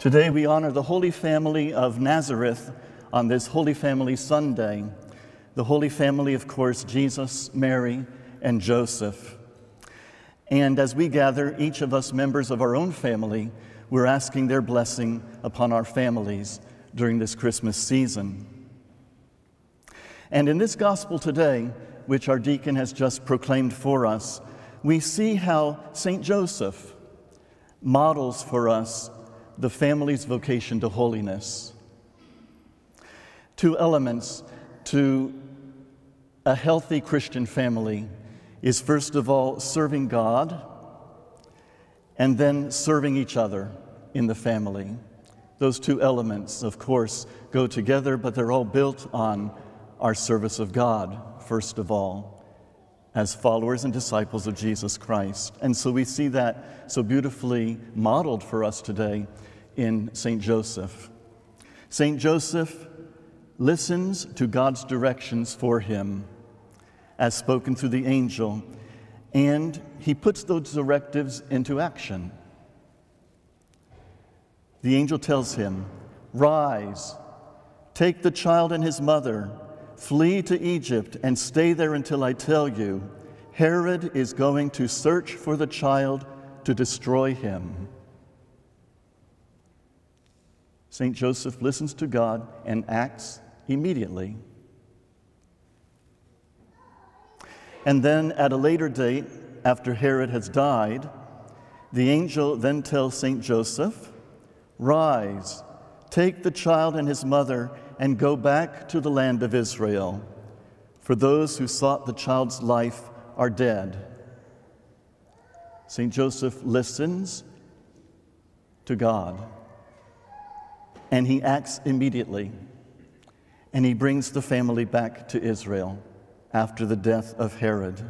Today we honor the Holy Family of Nazareth on this Holy Family Sunday. The Holy Family, of course, Jesus, Mary, and Joseph. And as we gather, each of us members of our own family, we're asking their blessing upon our families during this Christmas season. And in this gospel today, which our deacon has just proclaimed for us, we see how St. Joseph models for us the family's vocation to holiness. Two elements to a healthy Christian family is, first of all, serving God, and then serving each other in the family. Those two elements, of course, go together, but they're all built on our service of God, first of all, as followers and disciples of Jesus Christ. And so we see that so beautifully modeled for us today in St. Joseph. St. Joseph listens to God's directions for him, as spoken through the angel, and he puts those directives into action. The angel tells him, "Rise, take the child and his mother, flee to Egypt, and stay there until I tell you. Herod is going to search for the child to destroy him." St. Joseph listens to God and acts immediately. And then at a later date, after Herod has died, the angel then tells St. Joseph, "Rise, take the child and his mother, and go back to the land of Israel, for those who sought the child's life are dead." St. Joseph listens to God, and he acts immediately, and he brings the family back to Israel after the death of Herod.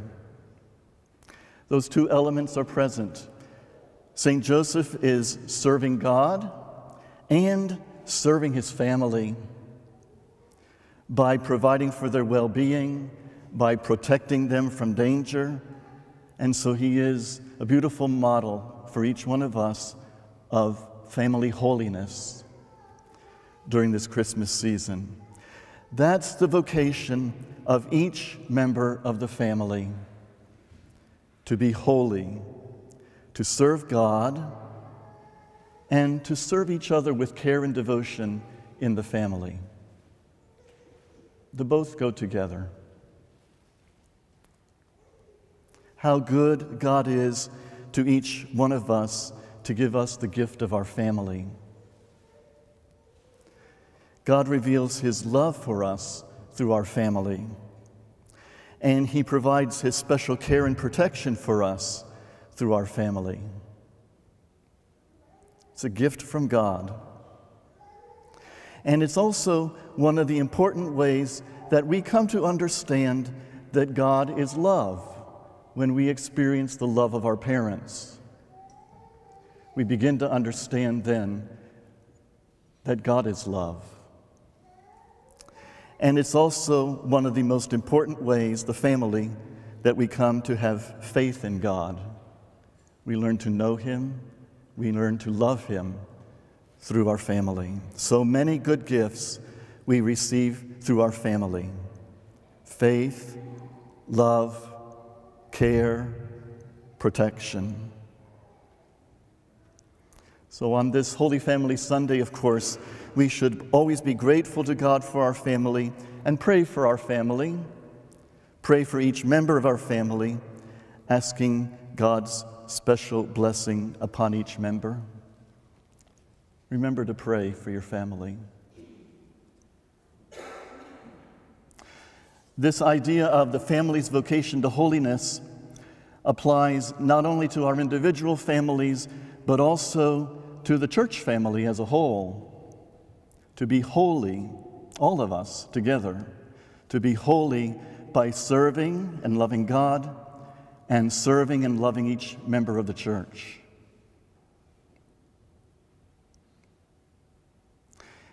Those two elements are present. St. Joseph is serving God and serving his family by providing for their well-being, by protecting them from danger. And so he is a beautiful model for each one of us of family holiness during this Christmas season. That's the vocation of each member of the family, to be holy, to serve God, and to serve each other with care and devotion in the family. The both go together. How good God is to each one of us to give us the gift of our family. God reveals his love for us through our family, and he provides his special care and protection for us through our family. It's a gift from God. And it's also one of the important ways that we come to understand that God is love when we experience the love of our parents. We begin to understand then that God is love. And it's also one of the most important ways, the family, that we come to have faith in God. We learn to know him, we learn to love him through our family. So many good gifts we receive through our family: faith, love, care, protection. So on this Holy Family Sunday, of course, we should always be grateful to God for our family and pray for our family, pray for each member of our family, asking God's special blessing upon each member. Remember to pray for your family. This idea of the family's vocation to holiness applies not only to our individual families, but also to the church family as a whole. To be holy, all of us together, to be holy by serving and loving God and serving and loving each member of the church.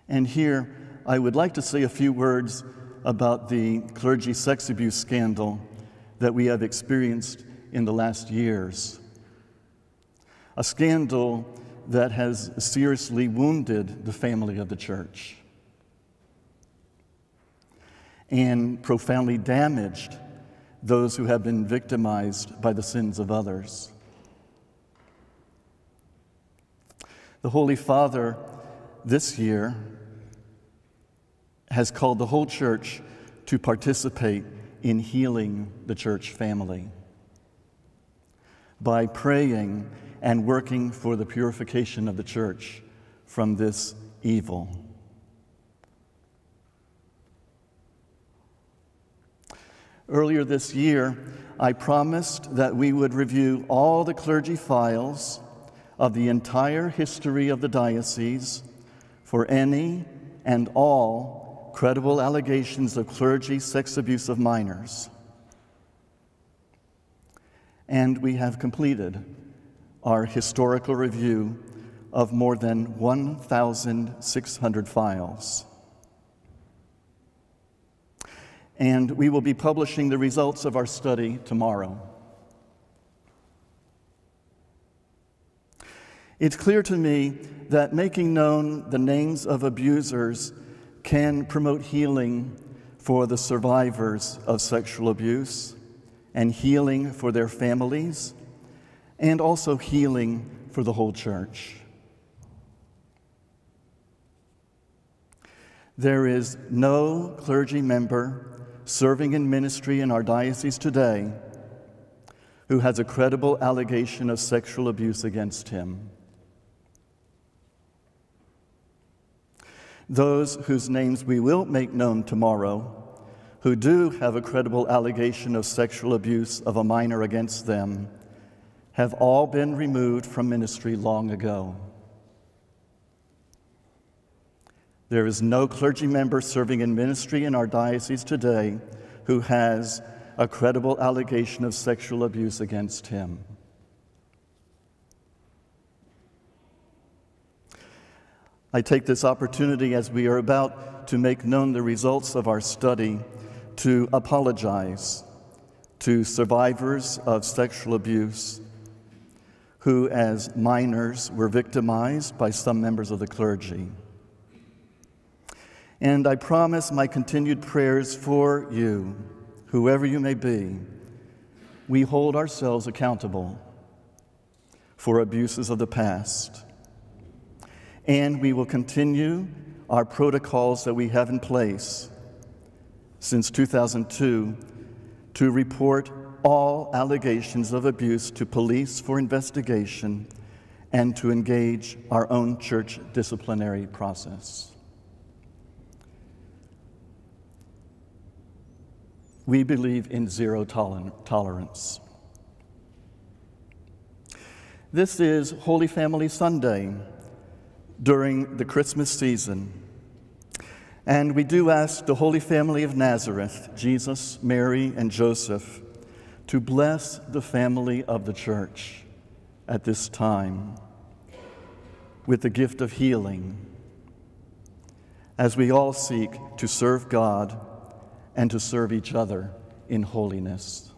And here, I would like to say a few words about the clergy sex abuse scandal that we have experienced in the last years. A scandal that has seriously wounded the family of the church and profoundly damaged those who have been victimized by the sins of others. The Holy Father this year has called the whole church to participate in healing the church family by praying and working for the purification of the church from this evil. Earlier this year, I promised that we would review all the clergy files of the entire history of the diocese for any and all credible allegations of clergy sex abuse of minors. And we have completed our historical review of more than 1,600 files. And we will be publishing the results of our study tomorrow. It's clear to me that making known the names of abusers can promote healing for the survivors of sexual abuse and healing for their families and also healing for the whole church. There is no clergy member serving in ministry in our diocese today who has a credible allegation of sexual abuse against him. Those whose names we will make known tomorrow who do have a credible allegation of sexual abuse of a minor against them have all been removed from ministry long ago. There is no clergy member serving in ministry in our diocese today who has a credible allegation of sexual abuse against him. I take this opportunity, as we are about to make known the results of our study, to apologize to survivors of sexual abuse who, as minors, were victimized by some members of the clergy. And I promise my continued prayers for you, whoever you may be. We hold ourselves accountable for abuses of the past. And we will continue our protocols that we have in place since 2002 to report all allegations of abuse to police for investigation and to engage our own church disciplinary process. We believe in zero tolerance. This is Holy Family Sunday during the Christmas season, and we do ask the Holy Family of Nazareth, Jesus, Mary, and Joseph, to bless the family of the church at this time with the gift of healing as we all seek to serve God and to serve each other in holiness.